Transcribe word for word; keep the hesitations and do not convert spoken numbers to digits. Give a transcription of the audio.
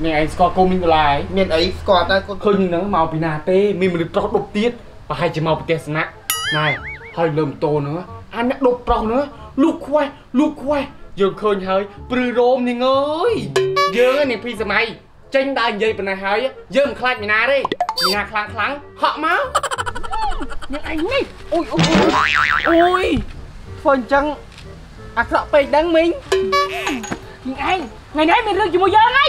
เนี่ยไอ้สกอโกมิงลายเนี่ยไอ้สกอตได้คนหนึ่งนั่งมาปีนาเต้มีมันปลอกดบตีดไปให้จะมาปเตสนะนายให้เริ่มโตเนอะอันนั้นดบปลอกเนอะลูกควายลูกควายเยอะเกินเฮ้ยปรือโรมนี่เงยเยอะเนี่ยพี่สมัยเจนได้เยอะปนายเฮ้ยเยิ่มคลาดมีนาได้มีนาคลางคลังเหาะมาเนี่ยไอ้นี่โอ้ยโอ้ยโอ้ยฝนจังอักษรไปดังมิงยังไงไงไหนมีเรื่องอยู่มาเยอะไง